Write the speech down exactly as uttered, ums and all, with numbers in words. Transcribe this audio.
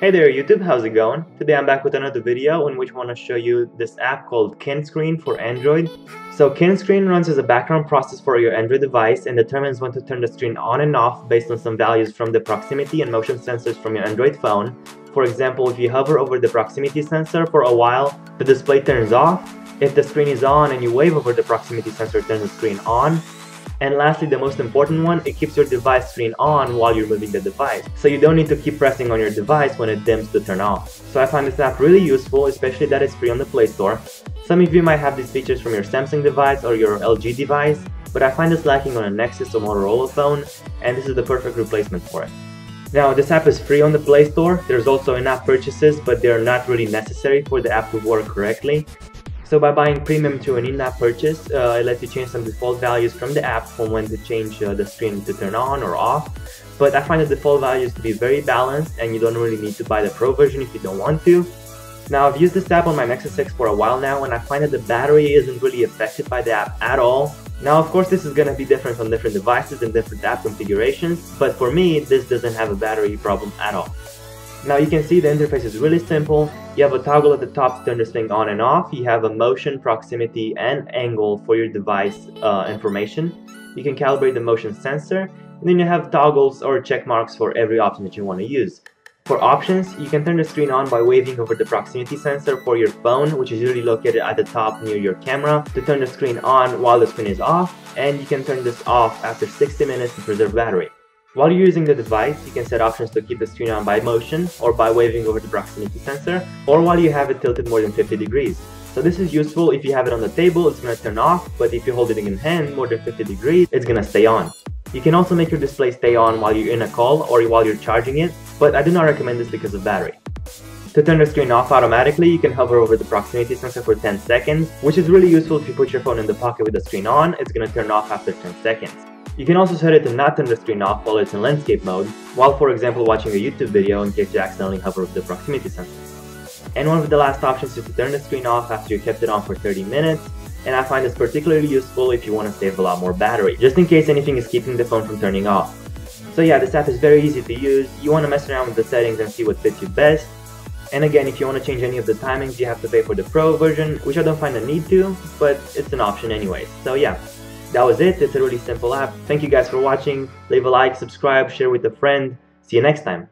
Hey there YouTube, how's it going? Today I'm back with another video in which I want to show you this app called KinScreen for Android. So KinScreen runs as a background process for your Android device and determines when to turn the screen on and off based on some values from the proximity and motion sensors from your Android phone. For example, if you hover over the proximity sensor for a while, the display turns off. If the screen is on and you wave over the proximity sensor, turns the screen on. And lastly, the most important one, it keeps your device screen on while you're moving the device. So you don't need to keep pressing on your device when it dims to turn off. So I find this app really useful, especially that it's free on the Play Store. Some of you might have these features from your Samsung device or your L G device, but I find this lacking on a Nexus or Motorola phone, and this is the perfect replacement for it. Now, this app is free on the Play Store. There's also in-app purchases, but they're not really necessary for the app to work correctly. So by buying premium to an in-app purchase, uh, it lets you change some default values from the app from when to change uh, the screen to turn on or off. But I find the default values to be very balanced and you don't really need to buy the pro version if you don't want to. Now, I've used this app on my Nexus six for a while now and I find that the battery isn't really affected by the app at all. Now, of course, this is going to be different on different devices and different app configurations, but for me, this doesn't have a battery problem at all. Now you can see the interface is really simple. You have a toggle at the top to turn this thing on and off. You have a motion, proximity, and angle for your device uh, information. You can calibrate the motion sensor, and then you have toggles or check marks for every option that you want to use. For options, you can turn the screen on by waving over the proximity sensor for your phone, which is usually located at the top near your camera, to turn the screen on while the screen is off, and you can turn this off after sixty minutes to preserve battery. While you're using the device, you can set options to keep the screen on by motion or by waving over the proximity sensor or while you have it tilted more than fifty degrees. So this is useful if you have it on the table, it's going to turn off, but if you hold it in hand more than fifty degrees, it's going to stay on. You can also make your display stay on while you're in a call or while you're charging it, but I do not recommend this because of battery. To turn the screen off automatically, you can hover over the proximity sensor for ten seconds, which is really useful if you put your phone in the pocket with the screen on, it's going to turn off after ten seconds. You can also set it to not turn the screen off while it's in landscape mode, while for example watching a YouTube video in case you accidentally hover over the proximity sensor. And one of the last options is to turn the screen off after you kept it on for thirty minutes, and I find this particularly useful if you want to save a lot more battery, just in case anything is keeping the phone from turning off. So yeah, this app is very easy to use. You want to mess around with the settings and see what fits you best. And again, if you want to change any of the timings, you have to pay for the pro version, which I don't find a need to, but it's an option anyway. So yeah. That was it. It's a really simple app. Thank you guys for watching. Leave a like, subscribe, share with a friend. See you next time.